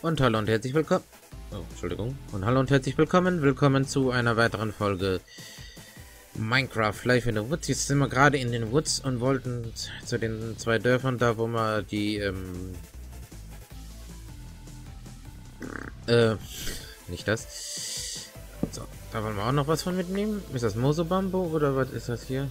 Und hallo und herzlich willkommen. Oh, Entschuldigung. Und hallo und herzlich willkommen. Willkommen zu einer weiteren Folge Minecraft Live in the Woods. Jetzt sind wir gerade in den Woods und wollten zu den zwei Dörfern da, wo wir die nicht das. So, da wollen wir auch noch was von mitnehmen. Ist das Mosobambo oder was ist das hier?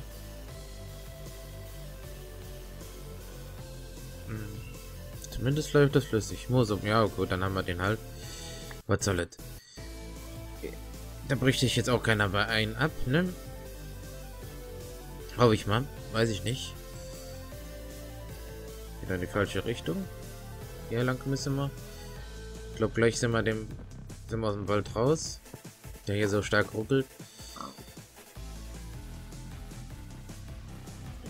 Zumindest läuft das flüssig. Mosum, ja gut, dann haben wir den halt. Was soll das? Da bricht sich jetzt auch keiner bei einem ab, ne? Hoffe ich mal. Weiß ich nicht. Wieder in die falsche Richtung. Hier lang müssen wir. Ich glaube, gleich sind wir aus dem Wald raus. Der hier so stark ruckelt.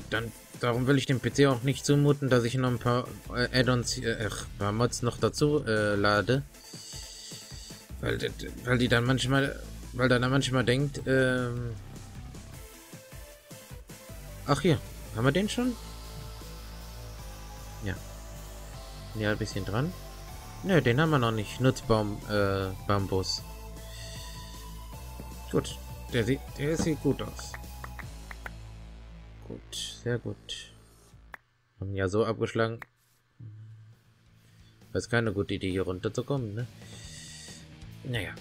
Dann... Darum will ich dem PC auch nicht zumuten, dass ich noch ein paar Add-ons, paar Mods noch dazu lade, weil dann manchmal denkt, ach hier, haben wir den schon? Ja, ja, ein bisschen dran. Nö, den haben wir noch nicht. Nutzbaum, Bambus. Gut, der sieht gut aus. Gut, sehr gut. Haben ja so abgeschlagen. Das ist keine gute Idee, hier runter zu kommen, ne? Naja,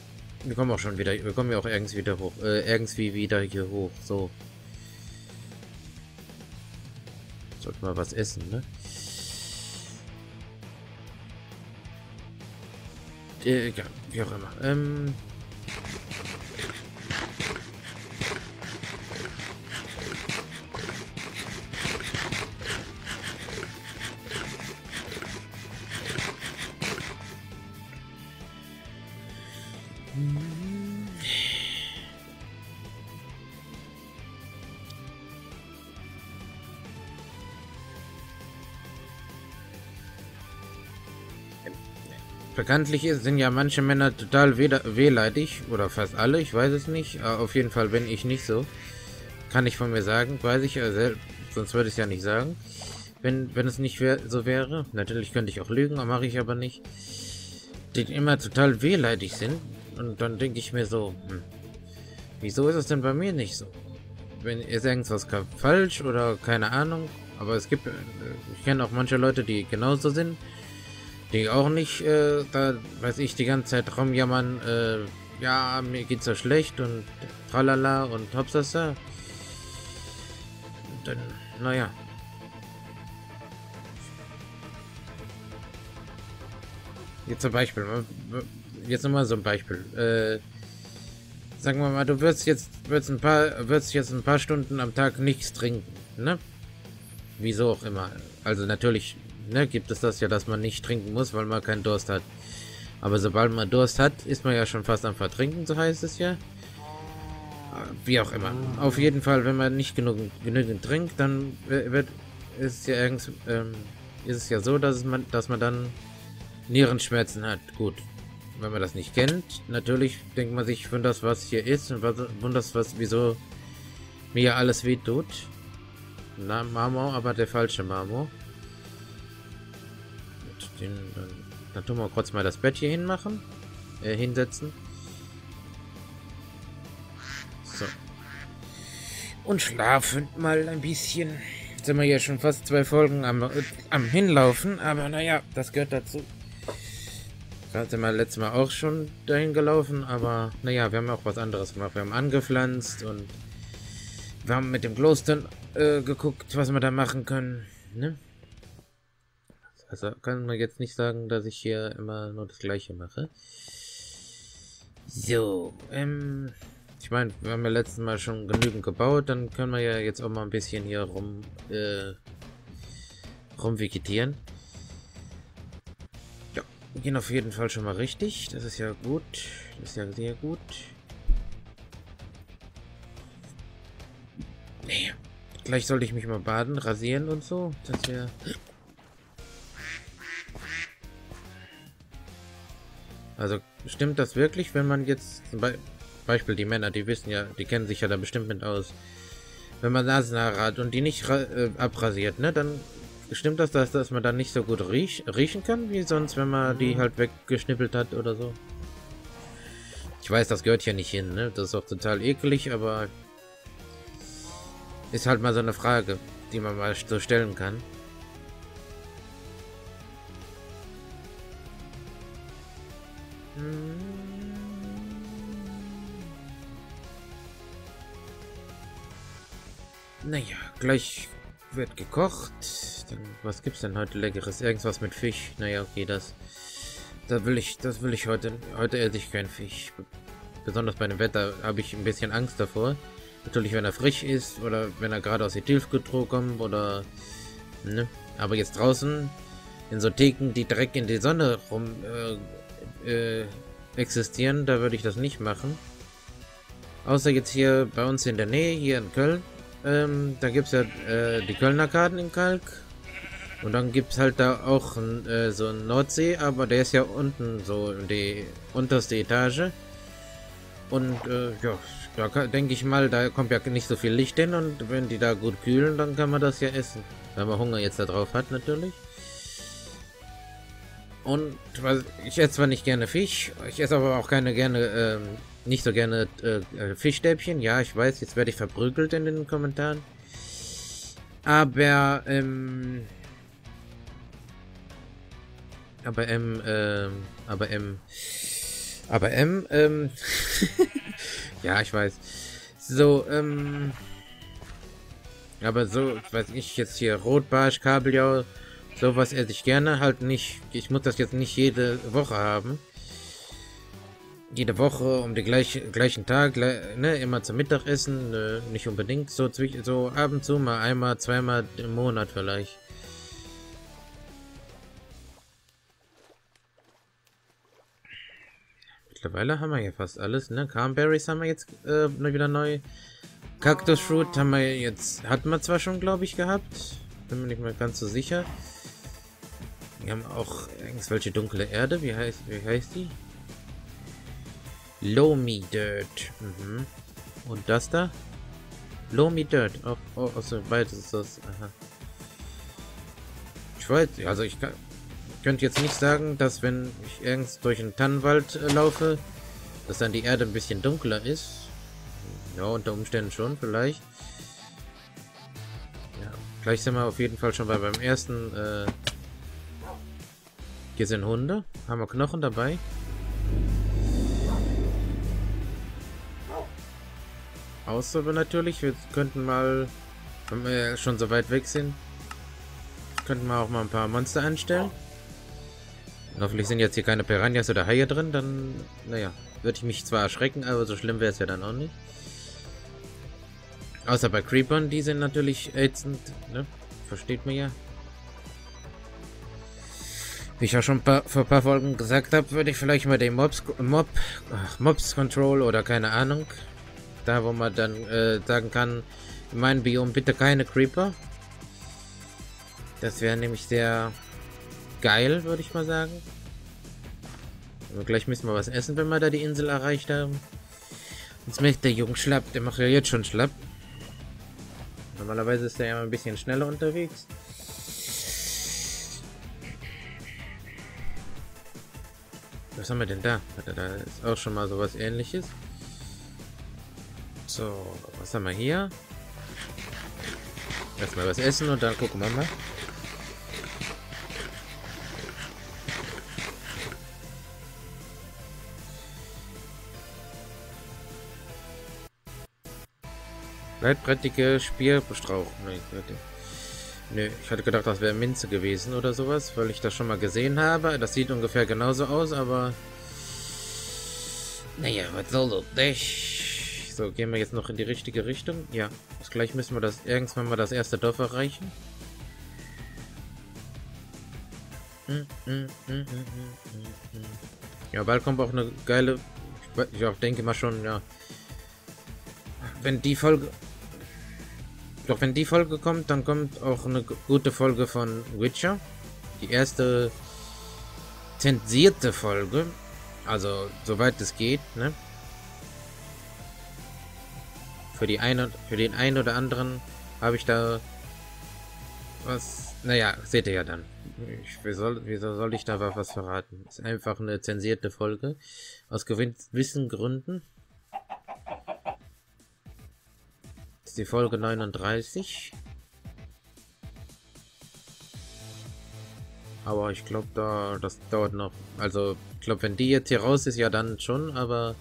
wir kommen auch schon wieder, wir kommen ja auch irgendwie wieder hoch, irgendwie wieder hier hoch, so. Sollten wir was essen, ne? Ja, wie auch immer. Bekanntlich sind ja manche Männer total wehleidig, oder fast alle, ich weiß es nicht. Auf jeden Fall bin ich nicht so. Kann ich von mir sagen, weiß ich ja selbst, sonst würde ich es ja nicht sagen. Wenn es nicht so wäre, natürlich könnte ich auch lügen, mache ich aber nicht. Die immer total wehleidig sind. Und dann denke ich mir so, wieso ist es denn bei mir nicht so? Wenn ist irgendwas falsch oder keine Ahnung, aber es gibt, ich kenne auch manche Leute, die genauso sind, die auch nicht, da weiß ich, die ganze Zeit rumjammern, ja, mir geht's ja schlecht und tralala und hopsasa. Dann, naja. Jetzt zum Beispiel, jetzt nochmal so ein Beispiel. Sagen wir mal, du wirst jetzt ein paar Stunden am Tag nichts trinken, ne? Wieso auch immer. Also natürlich, ne, gibt es das ja, dass man nicht trinken muss, weil man keinen Durst hat. Aber sobald man Durst hat, ist man ja schon fast am Vertrinken, so heißt es ja. Wie auch immer. Auf jeden Fall, wenn man nicht genügend trinkt, dann ist es ja so, dass man dann Nierenschmerzen hat. Gut. Wenn man das nicht kennt, natürlich denkt man sich, wenn das was hier ist und wieso mir alles weh tut. Na, Marmor, aber der falsche Marmor. Dann tun wir kurz mal das Bett hier hinsetzen. So. Und schlafen mal ein bisschen. Jetzt sind wir ja schon fast 2 Folgen am Hinlaufen, aber naja, das gehört dazu. Da sind wir letztes Mal auch schon dahin gelaufen, aber naja, wir haben auch was anderes gemacht. Wir haben angepflanzt und wir haben mit dem Glowstone geguckt, was wir da machen können. Ne? Also kann man jetzt nicht sagen, dass ich hier immer nur das Gleiche mache. So, ich meine, wir haben ja letztes Mal schon genügend gebaut, dann können wir ja jetzt auch mal ein bisschen hier rumvegetieren. Wir gehen auf jeden Fall schon mal richtig. Das ist ja gut. Das ist ja sehr gut. Nee. Gleich sollte ich mich mal baden, rasieren und so. Das wäre... Also stimmt das wirklich, wenn man jetzt... Zum Beispiel die Männer, die wissen ja, die kennen sich ja da bestimmt mit aus. Wenn man Nasenhaare hat und die nicht abrasiert, ne, dann Stimmt das, dass man dann nicht so gut riechen kann, wie sonst, wenn man die halt weggeschnippelt hat oder so? Ich weiß, das gehört hier nicht hin, ne? Das ist auch total eklig, aber ist halt mal so eine Frage, die man mal so stellen kann. Naja, gleich wird gekocht. Dann, was gibt's denn heute Leckeres? Irgendwas mit Fisch. Naja, okay, das will ich heute. Heute esse ich keinen Fisch. Besonders bei dem Wetter habe ich ein bisschen Angst davor. Natürlich, wenn er frisch ist oder wenn er gerade aus der Tiefkühltruhe kommt oder ne. Aber jetzt draußen in so Theken, die direkt in die Sonne rum existieren, da würde ich das nicht machen. Außer jetzt hier bei uns in der Nähe, hier in Köln. Da gibt es ja die Kölner Karten in Kalk. Und dann gibt es halt da auch so einen Nordsee, aber der ist ja unten so die unterste Etage. Und ja, da denke ich mal, da kommt ja nicht so viel Licht hin und wenn die da gut kühlen, dann kann man das ja essen. Wenn man Hunger jetzt da drauf hat, natürlich. Und ich esse zwar nicht gerne Fisch, ich esse aber auch nicht so gerne Fischstäbchen. Ja, ich weiß, jetzt werde ich verprügelt in den Kommentaren. Ja, ich weiß. So, aber so, weiß ich jetzt hier, Rotbarsch, Kabeljau, sowas esse ich gerne, halt nicht. Ich muss das jetzt nicht jede Woche haben. Jede Woche um den gleichen Tag, ne, immer zum Mittagessen, nicht unbedingt, so ab und zu mal einmal, zweimal im Monat vielleicht. Mittlerweile haben wir ja fast alles, ne? Cranberries haben wir jetzt wieder neu. Cactus Fruit haben wir jetzt, hatten wir zwar schon, glaube ich, gehabt. Bin mir nicht mal ganz so sicher. Wir haben auch irgendwelche dunkle Erde, wie heißt die? Loamy Dirt. Mhm. Und das da? Loamy Dirt. Oh, so weit ist das. Aha. Ich weiß, also ich könnte jetzt nicht sagen, dass wenn ich irgends durch einen Tannenwald laufe, dass dann die Erde ein bisschen dunkler ist. Ja, unter Umständen schon, vielleicht. Ja, gleich sind wir auf jeden Fall schon beim ersten. Hier sind Hunde. Haben wir Knochen dabei? Außer natürlich, wir könnten mal, wenn wir schon so weit weg sind, könnten wir auch mal ein paar Monster anstellen. Und hoffentlich sind jetzt hier keine Piranhas oder Haie drin, dann, naja, würde ich mich zwar erschrecken, aber so schlimm wäre es ja dann auch nicht. Außer bei Creepern, die sind natürlich ätzend, ne? Versteht man ja. Wie ich ja schon vor ein paar Folgen gesagt habe, würde ich vielleicht mal den Mobs Control oder keine Ahnung, da wo man dann sagen kann, in meinem Biom bitte keine Creeper. Das wäre nämlich sehr geil, würde ich mal sagen. Aber gleich müssen wir was essen, wenn wir da die Insel erreicht haben. Jetzt merkt der Junge schlapp, der macht ja jetzt schon schlapp. Normalerweise ist der ja ein bisschen schneller unterwegs. Was haben wir denn da? Da ist auch schon mal sowas Ähnliches. So, was haben wir hier? Erstmal was essen und dann gucken wir mal. Leitbrettige Speerbestrauch. Nee, ich hatte gedacht, das wäre Minze gewesen oder sowas, weil ich das schon mal gesehen habe. Das sieht ungefähr genauso aus, aber naja, was soll das nicht? So, gehen wir jetzt noch in die richtige Richtung? Ja, gleich müssen wir irgendwann mal das erste Dorf erreichen. Ja, bald kommt auch eine geile, ich denke mal schon, ja. Wenn die Folge kommt, dann kommt auch eine gute Folge von Witcher. Die erste zensierte Folge, also soweit es geht, ne? Für den einen oder anderen habe ich da Was? Naja, seht ihr ja dann. Wieso soll ich da was verraten? Ist einfach eine zensierte Folge. Aus gewissen Gründen. Ist die Folge 39. Aber ich glaube, das dauert noch. Also, ich glaube, wenn die jetzt hier raus ist, ja dann schon, aber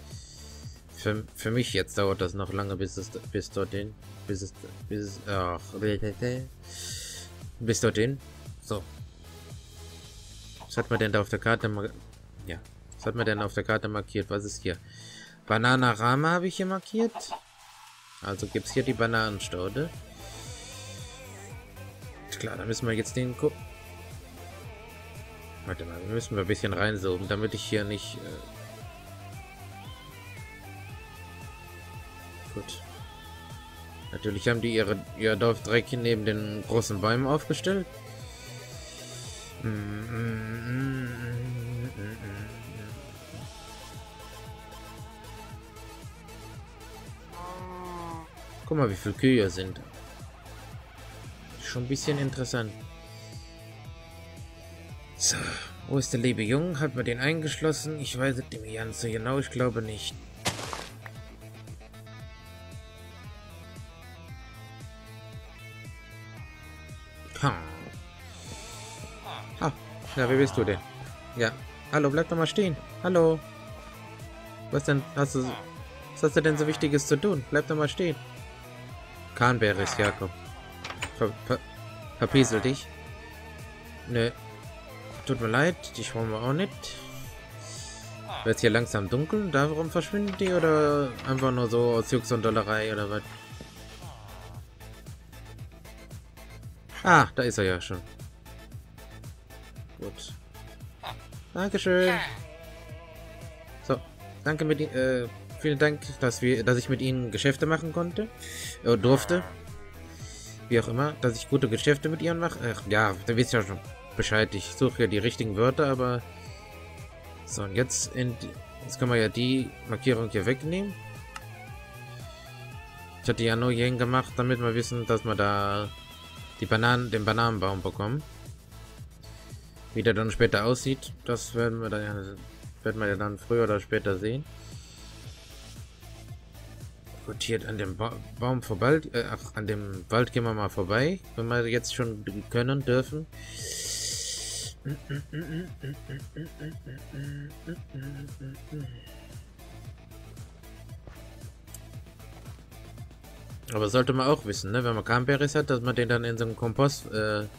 für mich jetzt dauert das noch lange, bis dorthin. So. Was hat man denn da auf der Karte markiert? Was ist hier? Bananarama habe ich hier markiert. Also gibt es hier die Bananenstaude. Klar, da müssen wir jetzt den gucken. Warte mal, müssen wir ein bisschen reinzoomen, damit ich hier nicht... Gut. Natürlich haben die ihr Dorf direkt neben den großen Bäumen aufgestellt. Guck mal, wie viele Kühe sind. Schon ein bisschen interessant. So, wo ist der liebe Junge? Hat man den eingeschlossen? Ich weiß es nicht ganz so genau, ich glaube nicht. Ha. Ah, na, wie bist du denn? Ja. Hallo, bleib doch mal stehen. Hallo. Was denn? Was hast du denn so Wichtiges zu tun? Bleib doch mal stehen. Kahnbeere ist Jakob. Verpiesel dich. Nö. Tut mir leid, die wollen wir auch nicht. Wird hier langsam dunkel? Darum verschwinden die oder einfach nur so aus Jux und Dollerei oder was? Ah, da ist er ja schon. Gut. Dankeschön. So, danke mit vielen Dank, dass ich mit Ihnen Geschäfte machen konnte. Durfte. Wie auch immer, dass ich gute Geschäfte mit Ihnen mache. Ach ja, da wisst ihr ja schon Bescheid. Ich suche ja die richtigen Wörter, aber... So, und jetzt kann man ja die Markierung hier wegnehmen. Ich hatte ja nur hier hingemacht, damit wir wissen, dass wir da den Bananenbaum bekommen. Wie der dann später aussieht, das werden wir ja dann früher oder später sehen. Gut, hier an dem Baum vorbei, an dem Wald gehen wir mal vorbei, wenn wir jetzt schon können dürfen. Aber sollte man auch wissen, ne? Wenn man Kahnbeeres hat, dass man den dann in so einen Kompostboden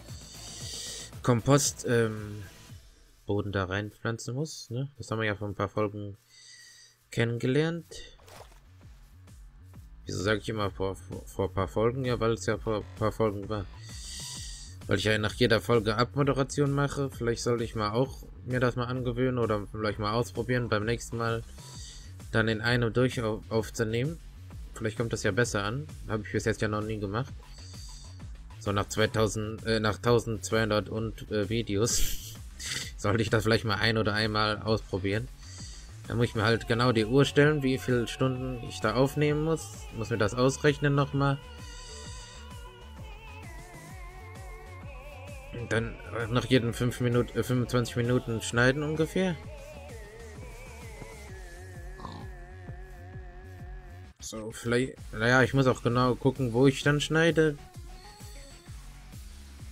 da reinpflanzen muss, ne? Das haben wir ja vor ein paar Folgen kennengelernt. Wieso sage ich immer vor ein paar Folgen? Ja, weil es ja vor ein paar Folgen war. Weil ich ja nach jeder Folge Abmoderation mache. Vielleicht sollte ich mal auch mir das mal angewöhnen oder vielleicht mal ausprobieren, beim nächsten Mal dann in einem durch aufzunehmen. Vielleicht kommt das ja besser an. Habe ich bis jetzt ja noch nie gemacht. So nach 1200 und Videos sollte ich das vielleicht mal einmal ausprobieren. Da muss ich mir halt genau die Uhr stellen, wie viele Stunden ich da aufnehmen muss. Muss mir das ausrechnen nochmal. Dann nach jedem 25 Minuten schneiden ungefähr. So, vielleicht... Naja, ich muss auch genau gucken, wo ich dann schneide.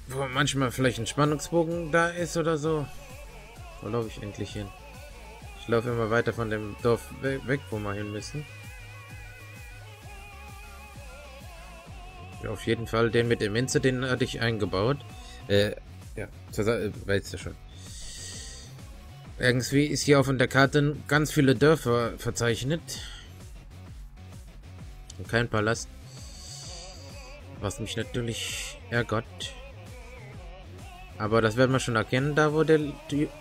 Wo manchmal vielleicht ein Spannungsbogen da ist oder so. Wo laufe ich endlich hin? Ich laufe immer weiter von dem Dorf weg, wo wir hin müssen. Ja, auf jeden Fall den mit der Minze, den hatte ich eingebaut. Ja, weißt du schon. Irgendwie ist hier auf der Karte ganz viele Dörfer verzeichnet. Und kein Palast. Was mich natürlich ärgert. Aber das werden wir schon erkennen, da wo der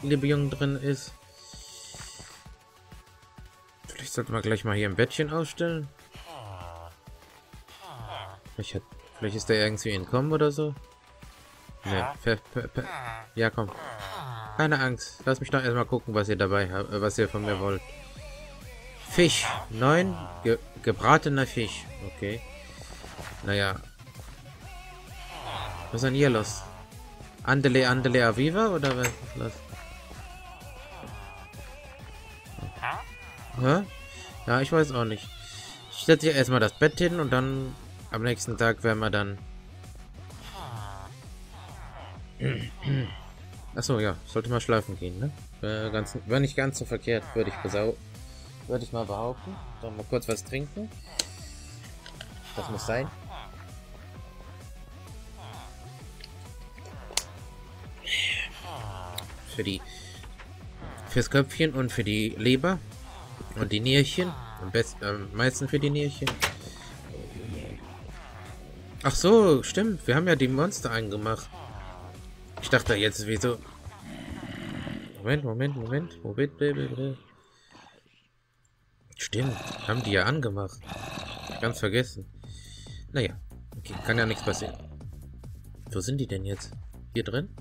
liebe Junge drin ist. Vielleicht sollten wir gleich mal hier ein Bettchen ausstellen. Vielleicht ist der irgendwie entkommen oder so. Ne, ja, komm. Keine Angst. Lass mich doch erstmal gucken, was ihr dabei habt, was ihr von mir wollt. Fisch. 9. Gebratener Fisch. Okay. Naja. Was ist denn hier los? Andele, Andele, Aviva oder was ist los? Hä? Ja, ich weiß auch nicht. Ich setze hier erstmal das Bett hin und dann am nächsten Tag werden wir dann... Achso, ja. Sollte mal schlafen gehen, ne? War nicht ganz so verkehrt, würde ich mal behaupten. Dann mal kurz was trinken. Das muss sein. Fürs Köpfchen und für die Leber und die Nierchen. Am besten, am meisten für die Nierchen. Ach so, stimmt. Wir haben ja die Monster angemacht. Ich dachte jetzt, wieso... Moment. Stimmt, haben die ja angemacht. Ganz vergessen. Naja, okay, kann ja nichts passieren. Wo sind die denn jetzt? Hier drin?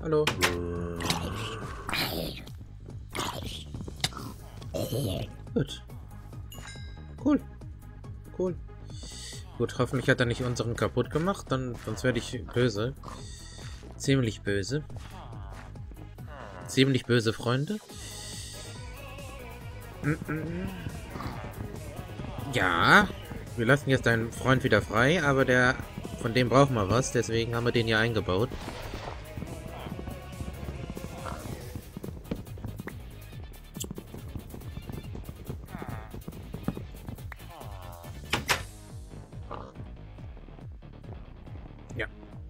Hallo? Gut. Cool. Gut, hoffentlich hat er nicht unseren kaputt gemacht, dann sonst werde ich böse. Ziemlich böse. Ziemlich böse Freunde. Ja, wir lassen jetzt deinen Freund wieder frei, aber der von dem brauchen wir was, deswegen haben wir den hier eingebaut.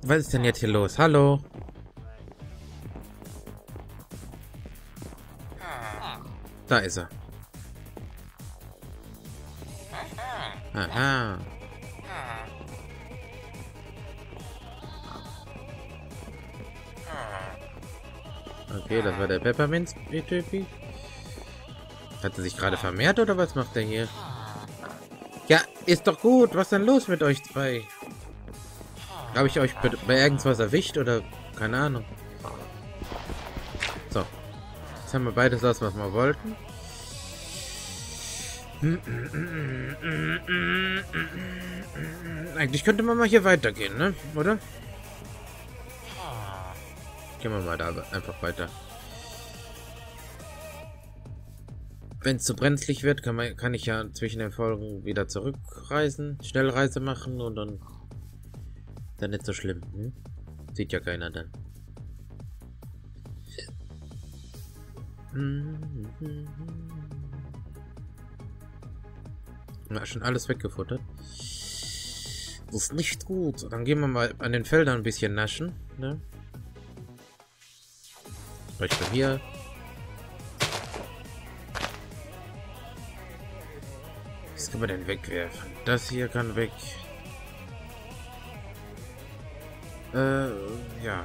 Was ist denn jetzt hier los? Hallo? Da ist er. Aha. Okay, das war der Peppermint-Typi. Hat er sich gerade vermehrt oder was macht er hier? Ja, ist doch gut. Was ist denn los mit euch zwei? Habe ich euch bei irgendwas erwischt oder keine Ahnung. So. Jetzt haben wir beides das, was wir wollten. Eigentlich könnte man mal hier weitergehen, ne? Oder? Gehen wir mal da einfach weiter. Wenn es zu brenzlig wird, kann ich ja zwischen den Folgen wieder zurückreisen, Schnellreise machen und dann... Dann nicht so schlimm. Hm? Sieht ja keiner dann. Na, schon alles weggefuttert. Das ist nicht gut. Dann gehen wir mal an den Feldern ein bisschen naschen. Ne? Vielleicht mal hier. Was kann man denn wegwerfen? Das hier kann weg. Ja.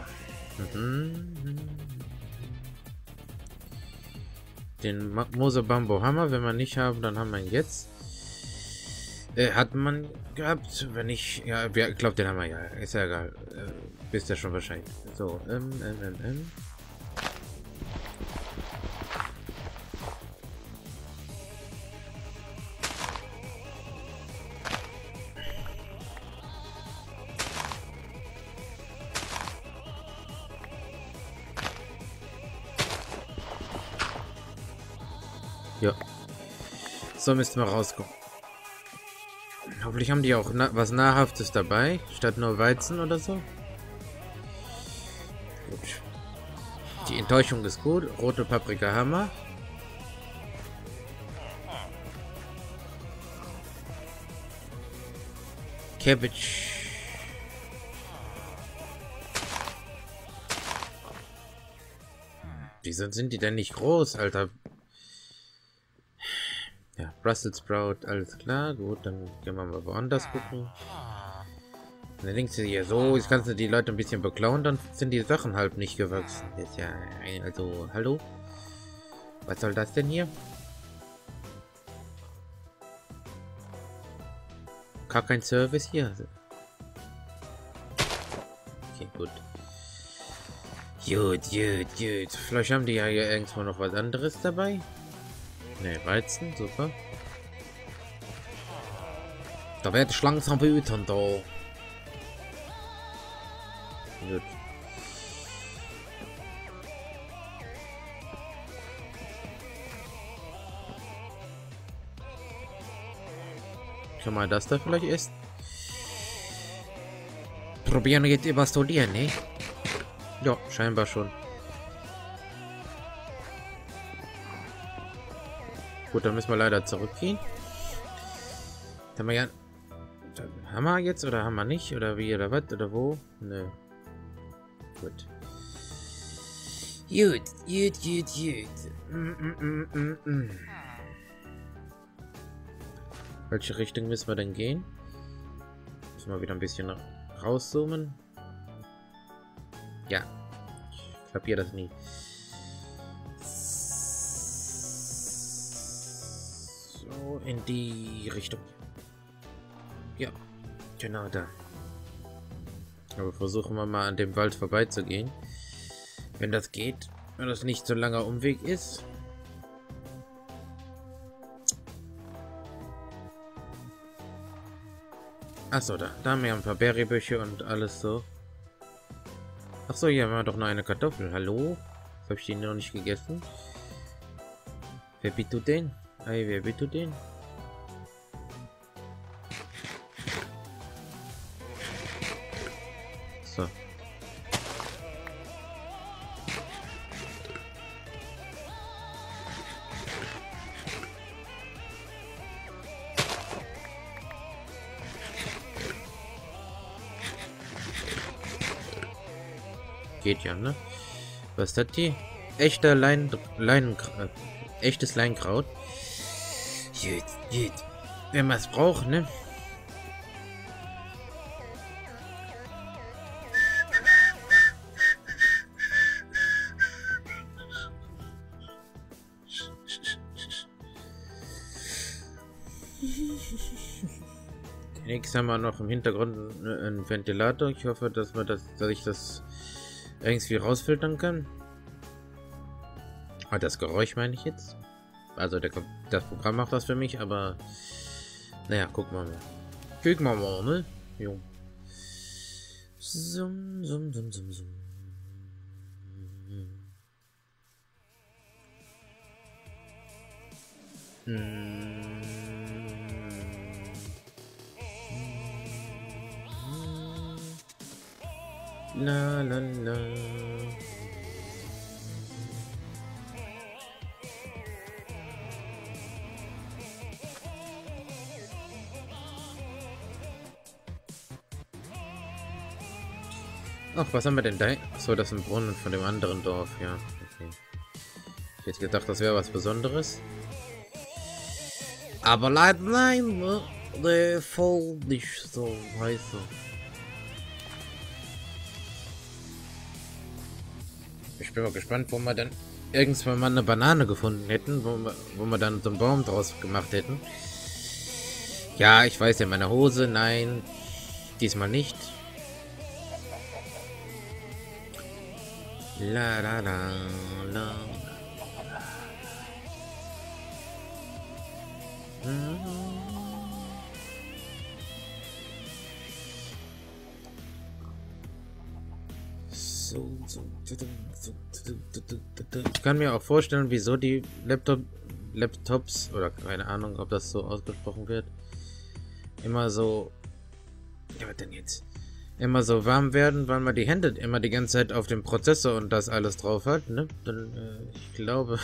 Den Mose Bambo Hammer, wenn wir nicht haben, dann haben wir ihn jetzt. Hat man gehabt, wenn nicht. Ja, ich glaube, den haben wir ja. Ist ja egal. Bist ja schon wahrscheinlich. So, ja. So müssten wir rauskommen. Hoffentlich haben die auch was Nahrhaftes dabei, statt nur Weizen oder so. Gut. Die Enttäuschung ist gut. Rote Paprika Hammer. Cabbage. Wieso sind die denn nicht groß, Alter? Ja, Brussels Sprout, alles klar, gut, dann gehen wir mal woanders gucken. Dann links hier so, jetzt kannst du die Leute ein bisschen beklauen, dann sind die Sachen halt nicht gewachsen. Ist ja, also, hallo? Was soll das denn hier? Gar kein Service hier. Okay, gut. Gut. Vielleicht haben die ja hier irgendwo noch was anderes dabei. Ne, Weizen, super. Da werde ich langsam wütend, da. wird. Kann man das da vielleicht essen? Probieren geht über Studieren, ne? Ja, scheinbar schon. Gut, dann müssen wir leider zurückgehen. Haben wir ja... Haben wir jetzt oder haben wir nicht? Oder wie oder was? Oder wo? Nö. Gut. Gut. Welche Richtung müssen wir denn gehen? Müssen wir wieder ein bisschen rauszoomen? Ja. Ich kapiere das nie. So, in die Richtung. Ja, genau da. Aber versuchen wir mal an dem Wald vorbeizugehen. Wenn das geht. Wenn das nicht so ein langer Umweg ist. Achso, da haben wir ein paar Berrybüsche und alles so. Achso, hier haben wir doch noch eine Kartoffel. Hallo? Das habe ich die noch nicht gegessen. Wer bist du denn? Hey, wer bist du denn? So. Geht ja, ne? Was hat die? Echter echtes Leinkraut. Geht. Wenn man es braucht, ne? Nächstes haben wir noch im Hintergrund einen Ventilator. Ich hoffe, dass ich das irgendwie rausfiltern kann. Ah, das Geräusch meine ich jetzt. Also das Programm macht das für mich, aber naja, guck mal. Guck mal, ne? Jo. Zum. La la la. Ach, was haben wir denn da? So, das ist ein Brunnen von dem anderen Dorf, ja. Okay. Ich hätte gedacht, das wäre was Besonderes. Aber leider nein, ne? Der voll nicht so heiße. Ich bin mal gespannt, wo wir dann irgendwann mal eine Banane gefunden hätten, wo wir dann so einen Baum draus gemacht hätten. Ja, ich weiß ja, meine Hose, nein, diesmal nicht. La la la la. Ich kann mir auch vorstellen, wieso die Laptops oder keine Ahnung, ob das so ausgesprochen wird, immer so, ja, was denn jetzt, immer so warm werden, weil man die Hände immer die ganze Zeit auf dem Prozessor und das alles drauf hat, ne? Dann ich glaube,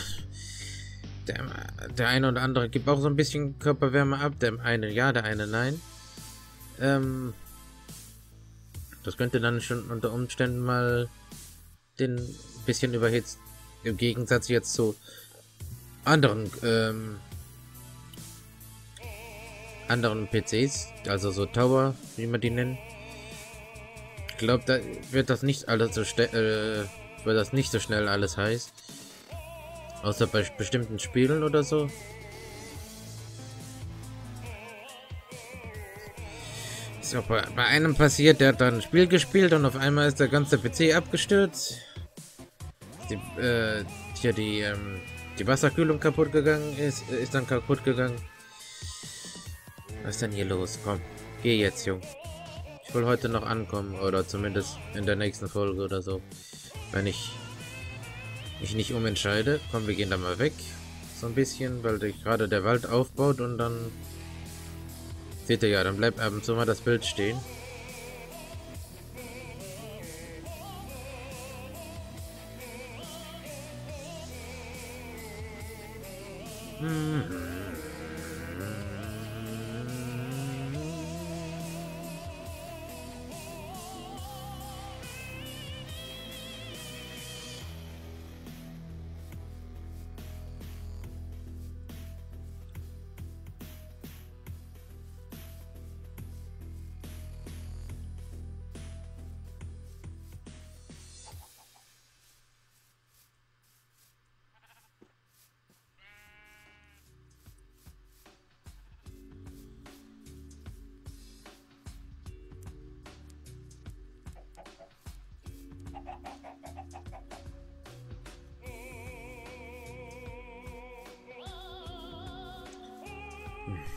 der eine oder andere gibt auch so ein bisschen Körperwärme ab, der eine ja, der eine nein. Das könnte dann schon unter Umständen mal den bisschen überhitzt. Im Gegensatz jetzt zu anderen PCs, also so Tower, wie man die nennt. Ich glaube, da wird das nicht alles so schnell alles heiß. Außer bei bestimmten Spielen oder so. Ist auch bei einem passiert, der hat dann ein Spiel gespielt und auf einmal ist der ganze PC abgestürzt. Die Wasserkühlung kaputt gegangen ist dann kaputt gegangen. Was ist denn hier los? Komm, geh jetzt, Junge. Ich wohl heute noch ankommen oder zumindest in der nächsten Folge oder so, wenn ich mich nicht umentscheide. Komm, wir gehen da mal weg, so ein bisschen, weil sich gerade der Wald aufbaut und dann seht ihr ja, dann bleibt ab und zu mal das Bild stehen.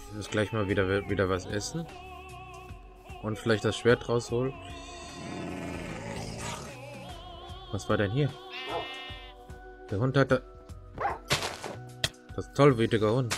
Ich muss gleich mal wieder was essen und vielleicht das Schwert rausholen. Was war denn hier? Der Hund hatte das tollwütige Hund.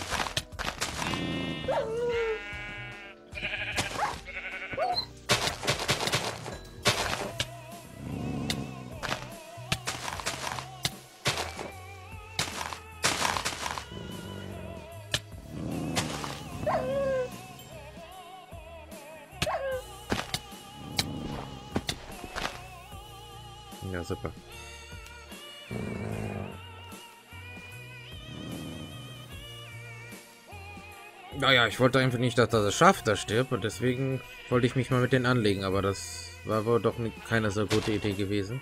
Ja, super. Naja, ich wollte einfach nicht, dass das Schaf da stirbt und deswegen wollte ich mich mal mit denen anlegen, aber das war wohl doch keine so gute Idee gewesen.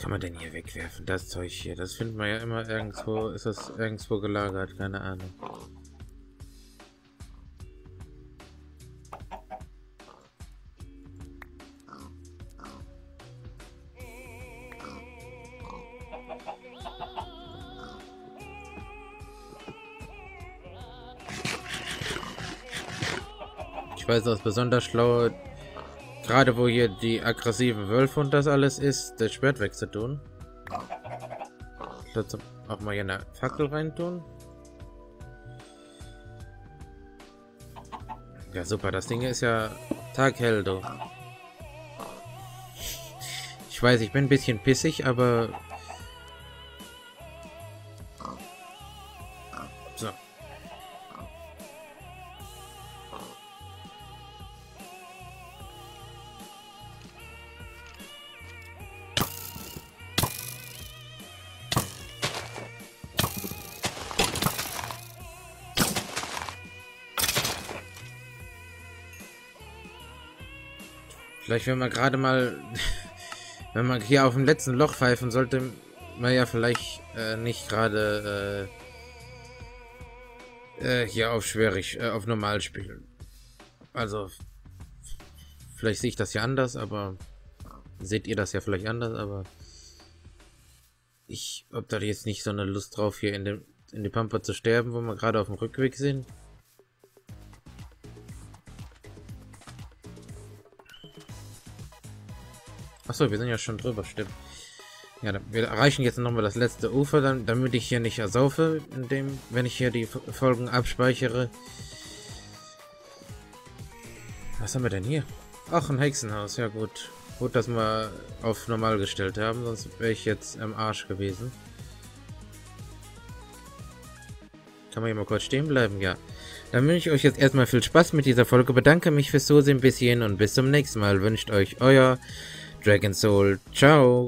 Kann man denn hier wegwerfen? Das Zeug hier, das findet man ja immer irgendwo, ist das irgendwo gelagert, keine Ahnung. Ich weiß, das besonders schlaue, gerade wo hier die aggressiven Wölfe und das alles ist, das Schwert wegzutun. Dazu auch mal hier eine Fackel reintun. Ja, super, das Ding ist ja taghell, du. Ich weiß, ich bin ein bisschen pissig, aber... So. Vielleicht, wenn man gerade mal, wenn man hier auf dem letzten Loch pfeifen sollte, man ja vielleicht nicht gerade hier auf schwierig, auf normal spielen. Also, vielleicht sehe ich das ja anders, aber seht ihr das ja vielleicht anders, aber ich hab da jetzt nicht so eine Lust drauf, hier in die Pampa zu sterben, wo wir gerade auf dem Rückweg sind. Achso, wir sind ja schon drüber, stimmt. Ja, wir erreichen jetzt nochmal das letzte Ufer, dann, damit ich hier nicht ersaufe, indem, wenn ich hier die Folgen abspeichere. Was haben wir denn hier? Ach, ein Hexenhaus, ja gut. Gut, dass wir auf normal gestellt haben, sonst wäre ich jetzt am Arsch gewesen. Kann man hier mal kurz stehen bleiben, ja. Dann wünsche ich euch jetzt erstmal viel Spaß mit dieser Folge, bedanke mich fürs Zusehen ein bisschen und bis zum nächsten Mal. Wünscht euch euer Dragonsoul. Ciao!